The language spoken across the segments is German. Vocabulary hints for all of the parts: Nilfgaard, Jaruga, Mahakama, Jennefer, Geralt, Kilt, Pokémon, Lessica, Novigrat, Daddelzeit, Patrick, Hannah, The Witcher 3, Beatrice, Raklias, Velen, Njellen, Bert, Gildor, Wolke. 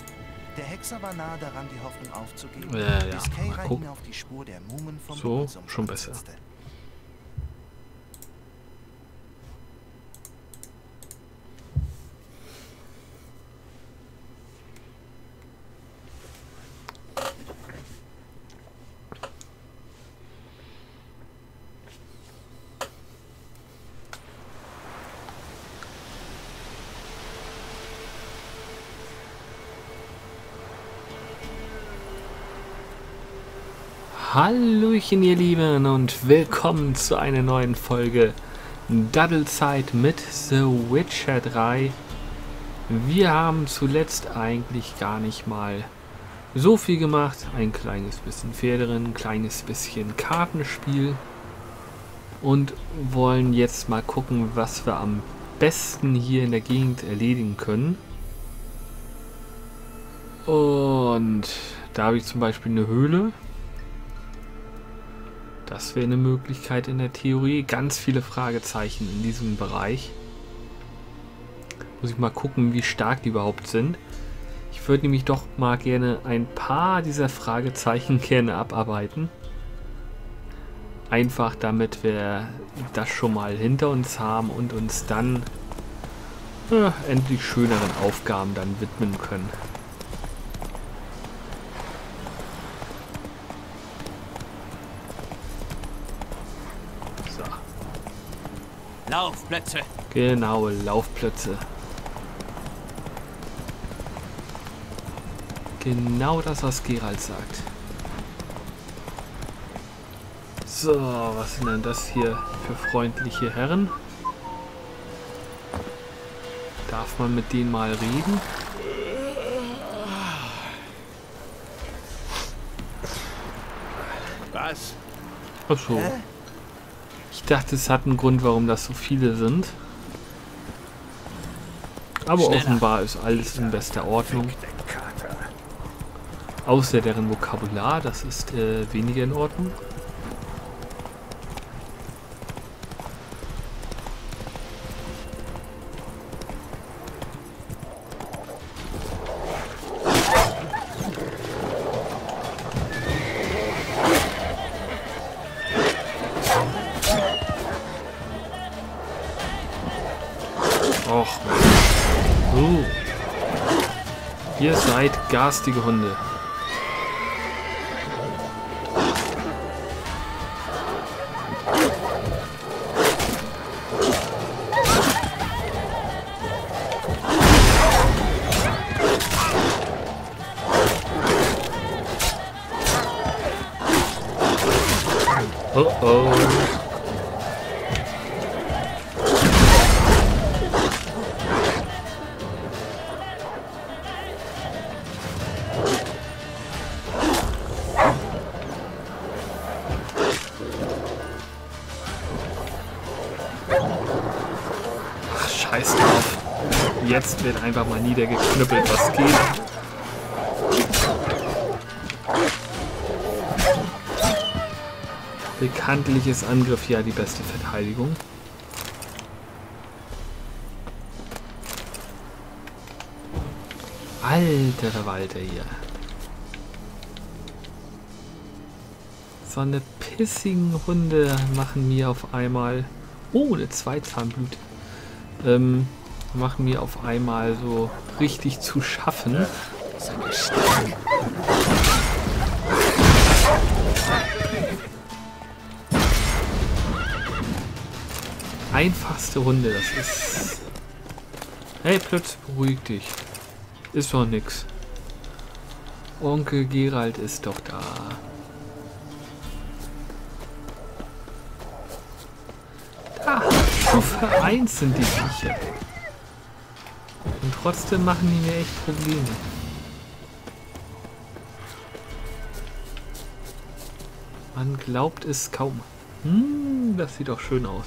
Platz. Der Hexer war nahe daran, die Hoffnung aufzugeben, bis Kay reiten auf die Spur der Mumen vom so, schon besser. Hallöchen ihr Lieben und willkommen zu einer neuen Folge Daddelzeit mit The Witcher 3. Wir haben zuletzt eigentlich gar nicht mal so viel gemacht. Ein kleines bisschen Pferderennen, ein kleines bisschen Kartenspiel. Und wollen jetzt mal gucken, was wir am besten hier in der Gegend erledigen können. Und da habe ich zum Beispiel eine Höhle. Das wäre eine Möglichkeit in der Theorie. Ganz viele Fragezeichen in diesem Bereich. Muss ich mal gucken, wie stark die überhaupt sind. Ich würde nämlich doch mal gerne ein paar dieser Fragezeichen gerne abarbeiten. Einfach damit wir das schon mal hinter uns haben und uns dann endlich schöneren Aufgaben dann widmen können. Laufplätze. Genau, Laufplätze. Genau das, was Geralt sagt. So, was sind denn das hier für freundliche Herren? Darf man mit denen mal reden? Was? Ach so. Hä? Ich dachte, es hat einen Grund, warum das so viele sind. Aber offenbar ist alles in bester Ordnung. Außer deren Vokabular, das ist weniger in Ordnung. Ihr seid garstige Hunde. Oh oh. Jetzt wird einfach mal niedergeknüppelt, was geht. Bekanntlich ist Angriff ja die beste Verteidigung. Alter Verwalter hier. So eine pissigen Hunde machen mir auf einmal... Oh, eine Zweizahnblüte. Machen mir auf einmal so richtig zu schaffen. Einfachste Runde, das ist... Hey, plötzlich beruhig dich. Ist doch nix. Onkel Geralt ist doch da. Da, Stufe 1 sind die Viecher. Und trotzdem machen die mir echt Probleme. Man glaubt es kaum. Das sieht doch schön aus.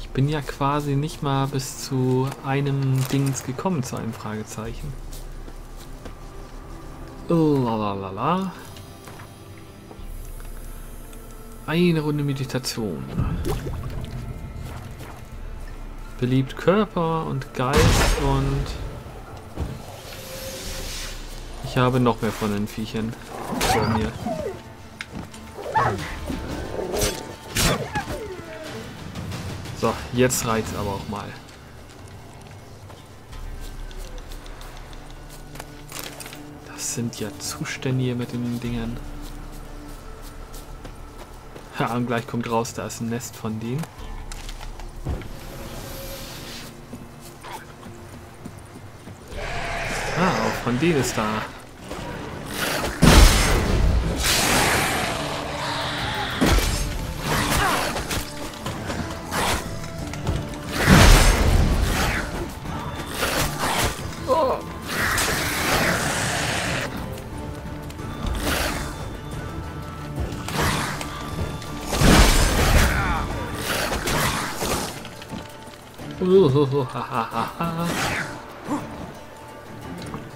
Ich bin ja quasi nicht mal bis zu einem Dings gekommen, zu einem Fragezeichen. Lalalala. Eine Runde Meditation. Beliebt Körper und Geist und... Ich habe noch mehr von den Viechern vor mir. So, jetzt reicht's aber auch mal. Das sind ja Zustände hier mit den Dingern. Ja, und gleich kommt raus, da ist ein Nest von denen. Ah, auch von denen ist da.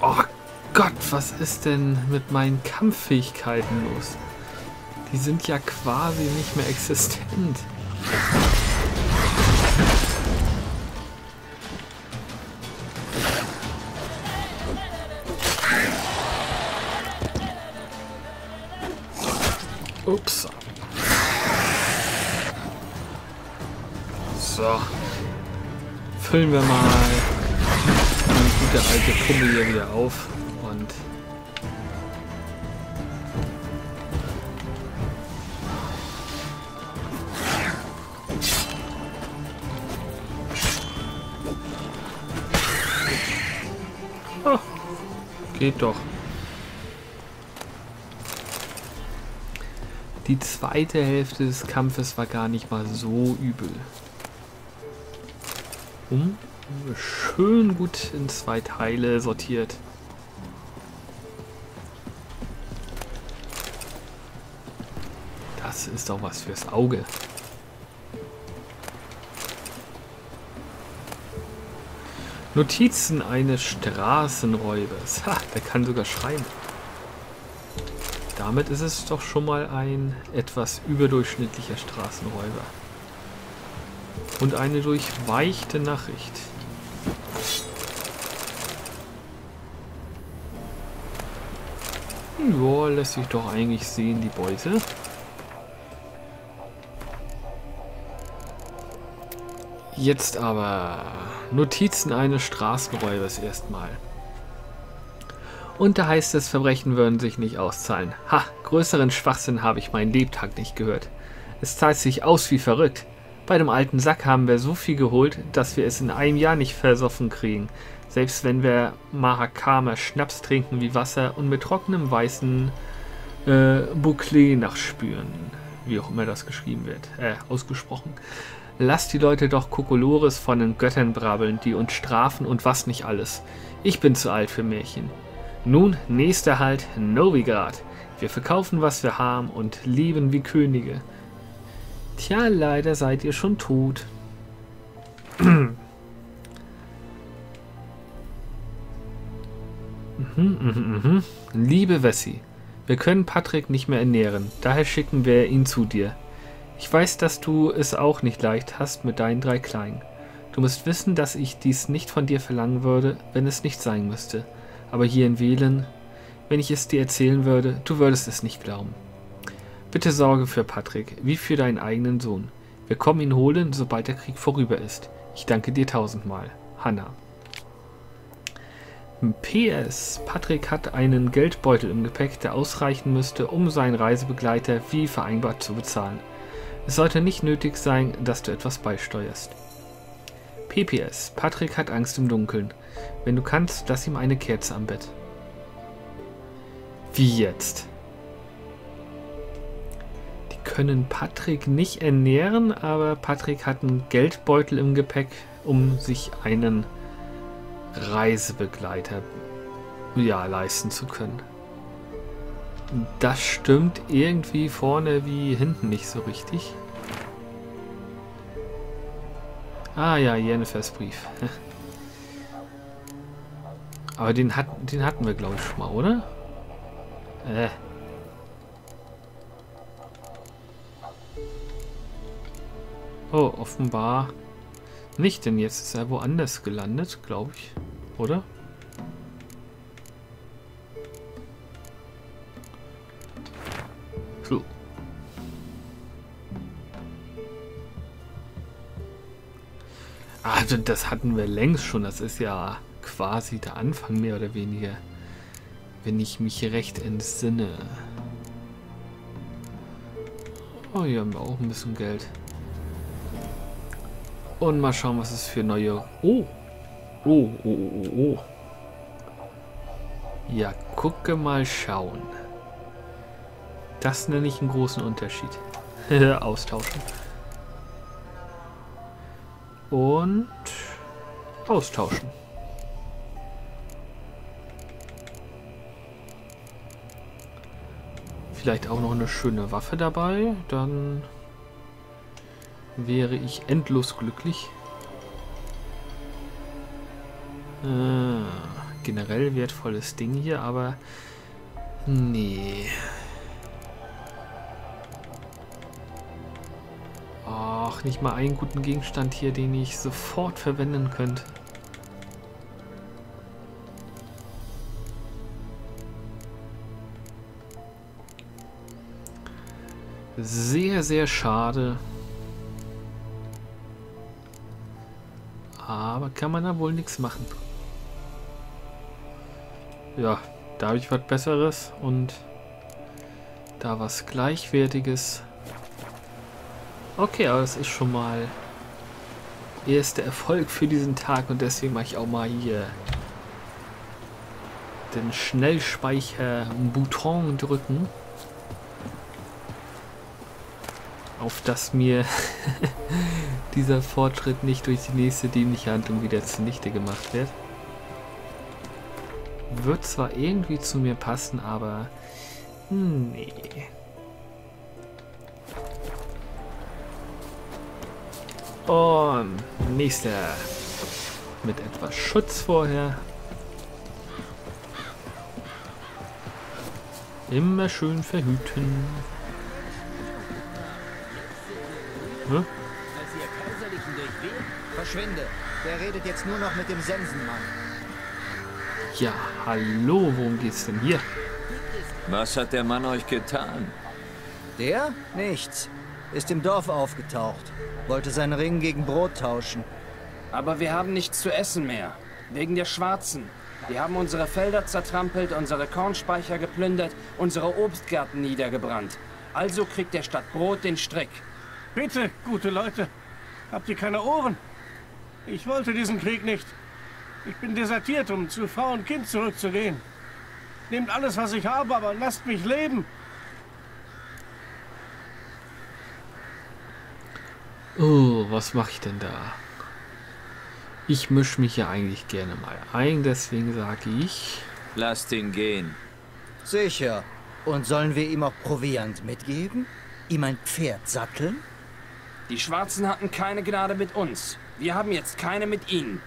Oh Gott, was ist denn mit meinen Kampffähigkeiten los? Die sind ja quasi nicht mehr existent. Ups. So. Füllen wir mal eine gute alte Pummel hier wieder auf und oh, geht doch. Die zweite Hälfte des Kampfes war gar nicht mal so übel. Schön gut in zwei Teile sortiert. Das ist doch was fürs Auge. Notizen eines Straßenräubers. Ha, der kann sogar schreiben. Damit ist es doch schon mal ein etwas überdurchschnittlicher Straßenräuber. Und eine durchweichte Nachricht. Joa, lässt sich doch eigentlich sehen, die Beute. Jetzt aber Notizen eines Straßenräubers erstmal. Und da heißt es, Verbrechen würden sich nicht auszahlen. Ha, größeren Schwachsinn habe ich meinen Lebtag nicht gehört. Es zahlt sich aus wie verrückt. Bei dem alten Sack haben wir so viel geholt, dass wir es in einem Jahr nicht versoffen kriegen. Selbst wenn wir Mahakama Schnaps trinken wie Wasser und mit trockenem weißen Bouclé nachspüren. Wie auch immer das geschrieben wird. Ausgesprochen. Lasst die Leute doch Kokolores von den Göttern brabbeln, die uns strafen und was nicht alles. Ich bin zu alt für Märchen. Nun, nächster Halt, Novigrat. Wir verkaufen, was wir haben und leben wie Könige. Tja, leider seid ihr schon tot. Liebe Wessi, wir können Patrick nicht mehr ernähren, daher schicken wir ihn zu dir. Ich weiß, dass du es auch nicht leicht hast mit deinen 3 Kleinen. Du musst wissen, dass ich dies nicht von dir verlangen würde, wenn es nicht sein müsste. Aber hier in Velen, wenn ich es dir erzählen würde, du würdest es nicht glauben. Bitte sorge für Patrick, wie für deinen eigenen Sohn. Wir kommen ihn holen, sobald der Krieg vorüber ist. Ich danke dir 1000-mal. Hannah. PS. Patrick hat einen Geldbeutel im Gepäck, der ausreichen müsste, um seinen Reisebegleiter wie vereinbart zu bezahlen. Es sollte nicht nötig sein, dass du etwas beisteuerst. PPS. Patrick hat Angst im Dunkeln. Wenn du kannst, lass ihm eine Kerze am Bett. Wie jetzt? Können Patrick nicht ernähren, aber Patrick hat einen Geldbeutel im Gepäck, um sich einen Reisebegleiter ja, leisten zu können. Das stimmt irgendwie vorne wie hinten nicht so richtig. Ah ja, Jennefers Brief. Aber den hatten wir glaube ich schon mal, oder? Oh, offenbar nicht, denn jetzt ist er woanders gelandet, glaube ich, oder? So. Ah, das hatten wir längst schon, das ist ja quasi der Anfang mehr oder weniger, wenn ich mich recht entsinne. Oh, hier haben wir auch ein bisschen Geld. Und mal schauen, was es für neue... Oh! Oh, oh, oh, oh. Ja, gucke mal schauen. Das nenne ich einen großen Unterschied. Austauschen. Und... austauschen. Vielleicht auch noch eine schöne Waffe dabei, dann wäre ich endlos glücklich. Generell wertvolles Ding hier, aber nee. Ach, nicht mal einen guten Gegenstand hier, den ich sofort verwenden könnte. Sehr, sehr schade. Aber kann man da wohl nichts machen. Ja, da habe ich was Besseres und da was Gleichwertiges. Okay, aber das ist schon mal erster Erfolg für diesen Tag und deswegen mache ich auch mal hier den Schnellspeicher-Button drücken. Auf dass mir dieser Fortschritt nicht durch die nächste dämliche Handlung wieder zunichte gemacht wird. Wird zwar irgendwie zu mir passen, aber nee. Und nächster mit etwas Schutz vorher. Immer schön verhüten. Hm? Als ihr Kaiserlichen durchweht, verschwinde. Der redet jetzt nur noch mit dem Sensenmann. Ja, hallo, worum geht's denn hier? Was hat der Mann euch getan? Der? Nichts. Ist im Dorf aufgetaucht. Wollte seinen Ring gegen Brot tauschen. Aber wir haben nichts zu essen mehr. Wegen der Schwarzen. Die haben unsere Felder zertrampelt, unsere Kornspeicher geplündert, unsere Obstgärten niedergebrannt. Also kriegt der statt Brot den Strick. Bitte, gute Leute, habt ihr keine Ohren? Ich wollte diesen Krieg nicht. Ich bin desertiert, um zu Frau und Kind zurückzugehen. Nehmt alles, was ich habe, aber lasst mich leben. Oh, was mache ich denn da? Ich mische mich ja eigentlich gerne mal ein, deswegen sage ich... Lasst ihn gehen. Sicher. Und sollen wir ihm auch Proviant mitgeben? Ihm ein Pferd satteln? Die Schwarzen hatten keine Gnade mit uns. Wir haben jetzt keine mit ihnen.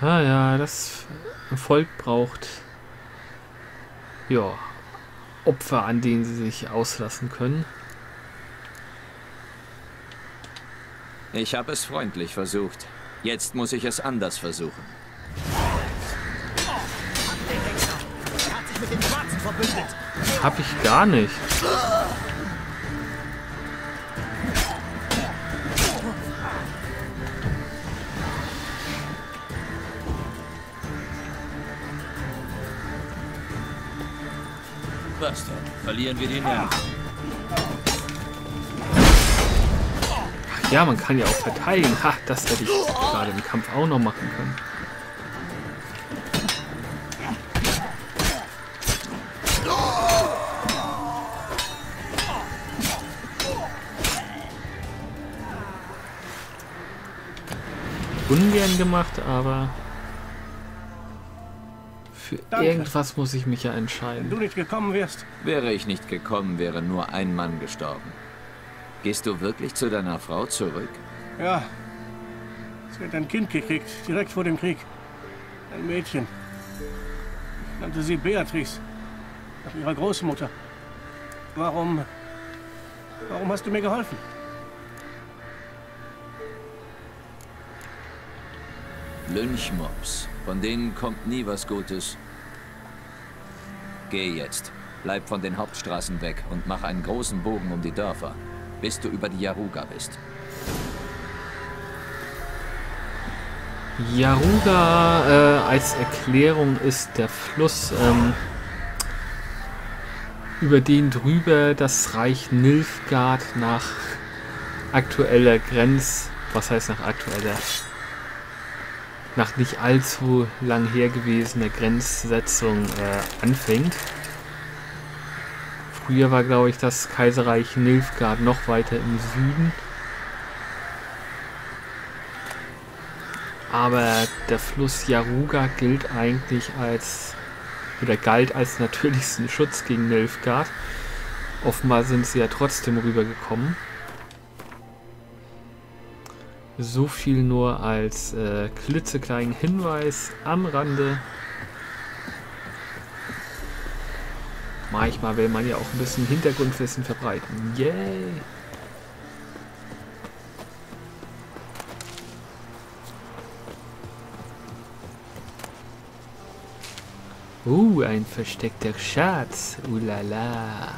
Ah ja, das Volk braucht ja Opfer, an denen sie sich auslassen können. Ich habe es freundlich versucht. Jetzt muss ich es anders versuchen. Er hat sich mit den Schwarzen verbündet. Hab ich gar nicht. Was denn? Verlieren wir den Nerv? Ach ja, man kann ja auch verteidigen. Ha, das hätte ich gerade im Kampf auch noch machen können. Ungern gemacht, aber... Für irgendwas muss ich mich ja entscheiden. Wenn du nicht gekommen wärst. Wäre ich nicht gekommen, wäre nur ein Mann gestorben. Gehst du wirklich zu deiner Frau zurück? Ja. Es wird ein Kind gekriegt, direkt vor dem Krieg. Ein Mädchen. Ich nannte sie Beatrice. Nach ihrer Großmutter. Warum hast du mir geholfen? Lynchmobs. Von denen kommt nie was Gutes. Geh jetzt. Bleib von den Hauptstraßen weg und mach einen großen Bogen um die Dörfer, bis du über die Jaruga bist. Jaruga, als Erklärung, ist der Fluss, über den drüber das Reich Nilfgaard nach aktueller nach nicht allzu lang her gewesener Grenzsetzung anfängt. Früher war, glaube ich, das Kaiserreich Nilfgaard noch weiter im Süden. Aber der Fluss Jaruga gilt eigentlich als, oder galt als natürlichsten Schutz gegen Nilfgaard. Offenbar sind sie ja trotzdem rübergekommen. So viel nur als klitzekleinen Hinweis am Rande. Manchmal will man ja auch ein bisschen Hintergrundwissen verbreiten. Yay! Ein versteckter Schatz. Ulala.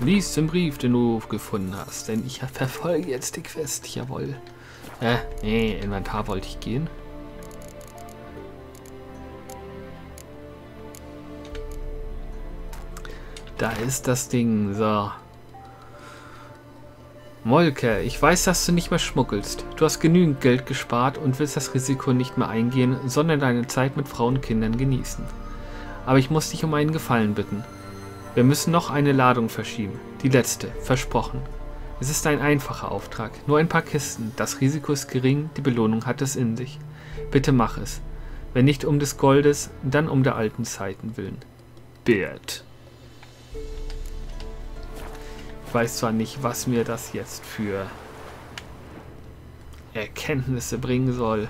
Lies den Brief, den du gefunden hast, denn ich verfolge jetzt die Quest. Jawohl. Nee, Inventar wollte ich gehen. Da ist das Ding, so. Wolke, ich weiß, dass du nicht mehr schmuggelst. Du hast genügend Geld gespart und willst das Risiko nicht mehr eingehen, sondern deine Zeit mit Frauen und Kindern genießen. Aber ich muss dich um einen Gefallen bitten. Wir müssen noch eine Ladung verschieben. Die letzte, versprochen. Es ist ein einfacher Auftrag. Nur ein paar Kisten. Das Risiko ist gering, die Belohnung hat es in sich. Bitte mach es. Wenn nicht um des Goldes, dann um der alten Zeiten willen. Bert. Ich weiß zwar nicht, was mir das jetzt für Erkenntnisse bringen soll.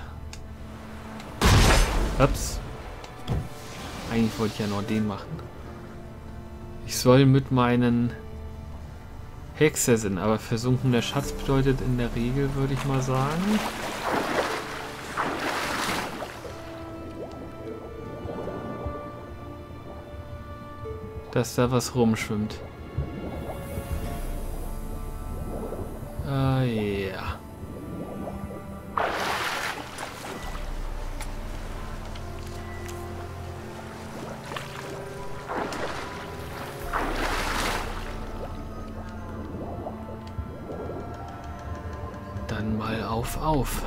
Ups. Eigentlich wollte ich ja nur den machen. Ich soll mit meinen Hexer sind, aber versunkener Schatz bedeutet in der Regel, würde ich mal sagen. Dass da was rumschwimmt. Ah, ja. Auf.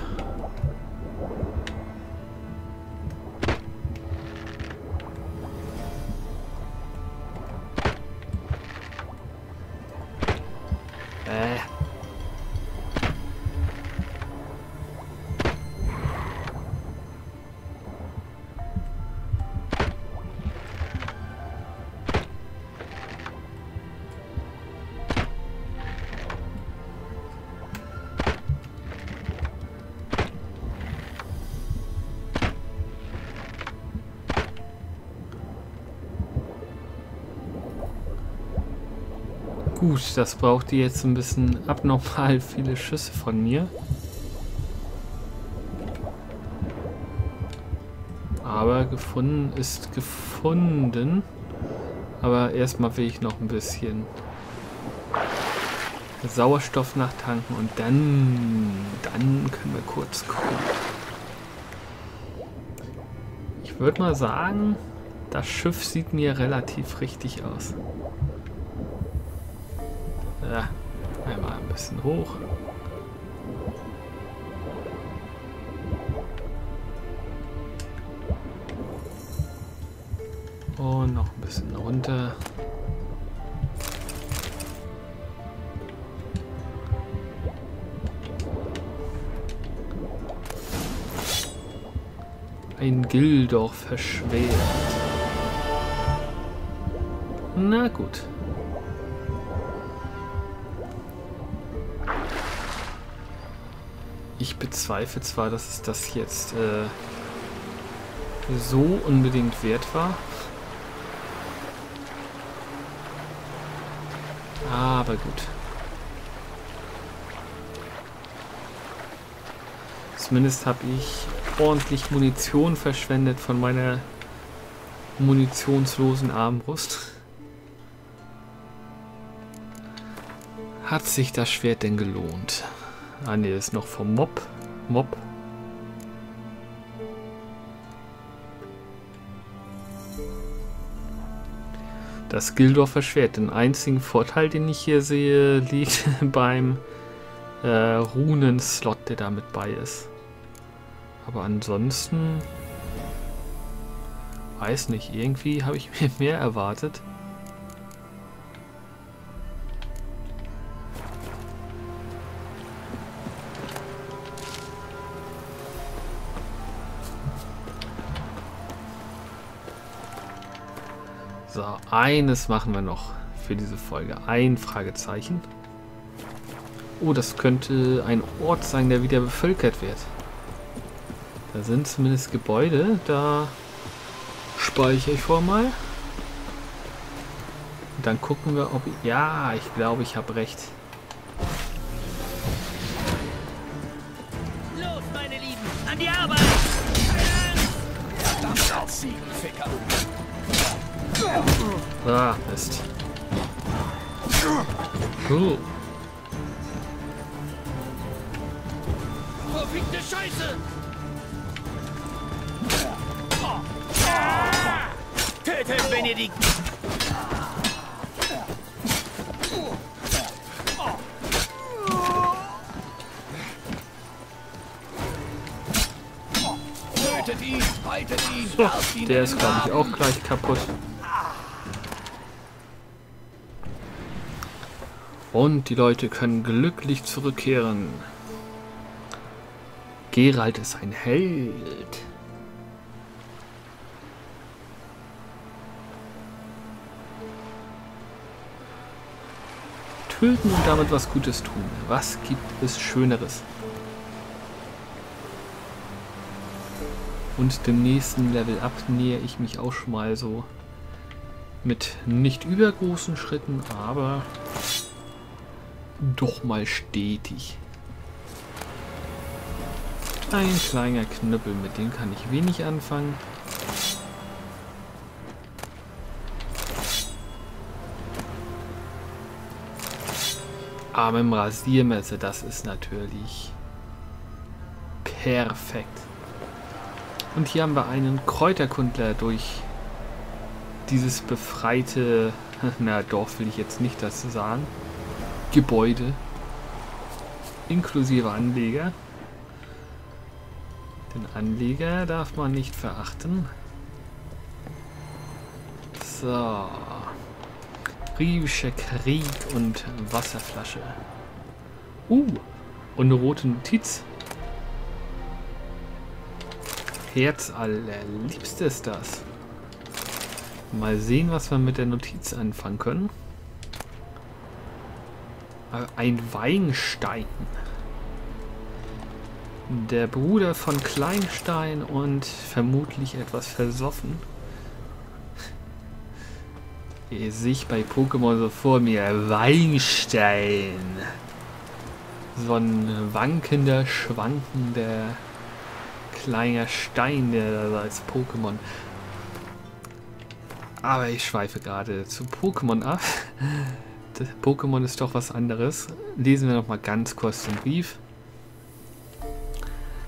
Gut, das braucht die jetzt ein bisschen abnormal viele Schüsse von mir. Aber gefunden ist gefunden. Aber erstmal will ich noch ein bisschen Sauerstoff nachtanken und dann können wir kurz gucken. Ich würde mal sagen, das Schiff sieht mir relativ richtig aus. Ja, einmal ein bisschen hoch. Und noch ein bisschen runter. Ein Gildor verschwert. Na gut. Ich bezweifle zwar, dass es das jetzt so unbedingt wert war. Aber gut. Zumindest habe ich ordentlich Munition verschwendet von meiner munitionslosen Armbrust. Hat sich das Schwert denn gelohnt? Ah ne, ist noch vom Mob. Das Gildorfer Schwert. Den einzigen Vorteil, den ich hier sehe, liegt beim Runen-Slot, der da mit bei ist. Aber ansonsten... weiß nicht, irgendwie habe ich mir mehr erwartet. So, eines machen wir noch für diese Folge. Ein Fragezeichen. Oh, das könnte ein Ort sein, der wieder bevölkert wird. Da sind zumindest Gebäude. Da speichere ich vor mal. Und dann gucken wir, ob... ja, ich glaube, ich habe recht. Los, meine Lieben, an die Arbeit! Verdammt, Ziegenficker! Ah, Mist. Cool. Verfickte Scheiße! Tötet Benedikt! Tötet ihn! Haltet ihn! So, der ist, glaube ich, auch gleich kaputt. Und die Leute können glücklich zurückkehren. Geralt ist ein Held. Töten und damit was Gutes tun. Was gibt es Schöneres? Und dem nächsten Level Up nähere ich mich auch schon mal so mit nicht übergroßen Schritten, aber... doch mal stetig. Ein kleiner Knüppel, mit dem kann ich wenig anfangen. Aber mit dem Rasiermesser, das ist natürlich perfekt. Und hier haben wir einen Kräuterkundler durch dieses befreite, na Dorf will ich jetzt nicht das sagen, Gebäude inklusive Anleger. Den Anleger darf man nicht verachten. So. Riebischer Krieg und Wasserflasche. Und eine rote Notiz. Herz allerliebste ist das. Mal sehen, was wir mit der Notiz anfangen können. Ein Weinstein. Der Bruder von Kleinstein und vermutlich etwas versoffen. Ich sehe bei Pokémon so vor mir. Weinstein. So ein wankender, schwankender kleiner Stein, der da als Pokémon. Aber ich schweife gerade zu Pokémon ab. Pokémon ist doch was anderes. Lesen wir nochmal ganz kurz den Brief.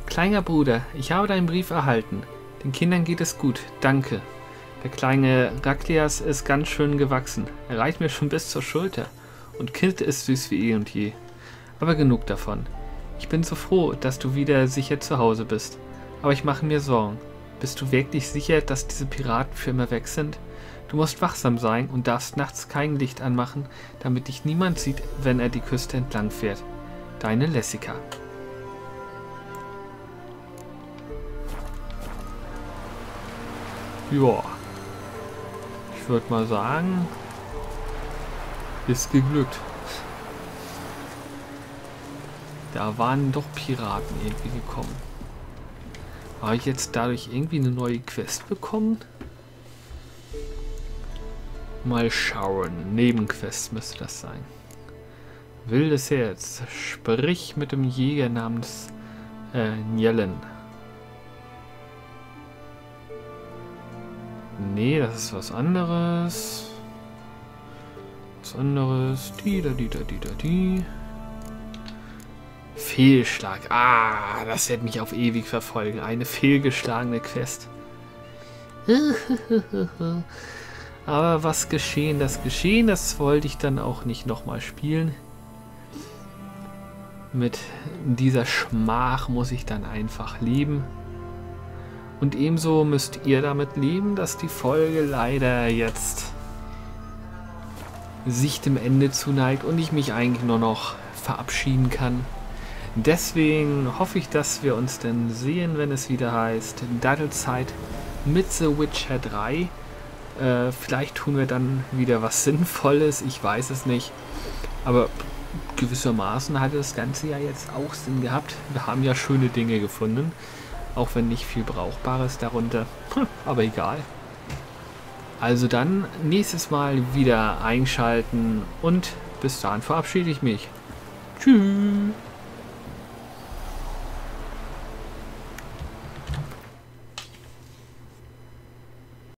Kleiner Bruder, ich habe deinen Brief erhalten. Den Kindern geht es gut, danke. Der kleine Raklias ist ganz schön gewachsen. Er reicht mir schon bis zur Schulter. Und Kilt ist süß wie eh und je. Aber genug davon. Ich bin so froh, dass du wieder sicher zu Hause bist. Aber ich mache mir Sorgen. Bist du wirklich sicher, dass diese Piraten für immer weg sind? Du musst wachsam sein und darfst nachts kein Licht anmachen, damit dich niemand sieht, wenn er die Küste entlang fährt. Deine Lessica. Joa. Ich würde mal sagen, ist geglückt. Da waren doch Piraten irgendwie gekommen. Habe ich jetzt dadurch irgendwie eine neue Quest bekommen? Mal schauen. Nebenquest müsste das sein. Wildes Herz. Sprich mit dem Jäger namens Njellen. Nee, das ist was anderes. Was anderes. Die. Fehlschlag. Ah, das wird mich auf ewig verfolgen. Eine fehlgeschlagene Quest. Aber was geschehen, das wollte ich dann auch nicht nochmal spielen. Mit dieser Schmach muss ich dann einfach leben. Und ebenso müsst ihr damit leben, dass die Folge leider jetzt sich dem Ende zuneigt und ich mich eigentlich nur noch verabschieden kann. Deswegen hoffe ich, dass wir uns dann sehen, wenn es wieder heißt Daddelzeit mit The Witcher 3. Vielleicht tun wir dann wieder was Sinnvolles, ich weiß es nicht. Aber gewissermaßen hat das Ganze ja jetzt auch Sinn gehabt. Wir haben ja schöne Dinge gefunden, auch wenn nicht viel Brauchbares darunter. Aber egal. Also dann nächstes Mal wieder einschalten und bis dahin verabschiede ich mich. Tschüss.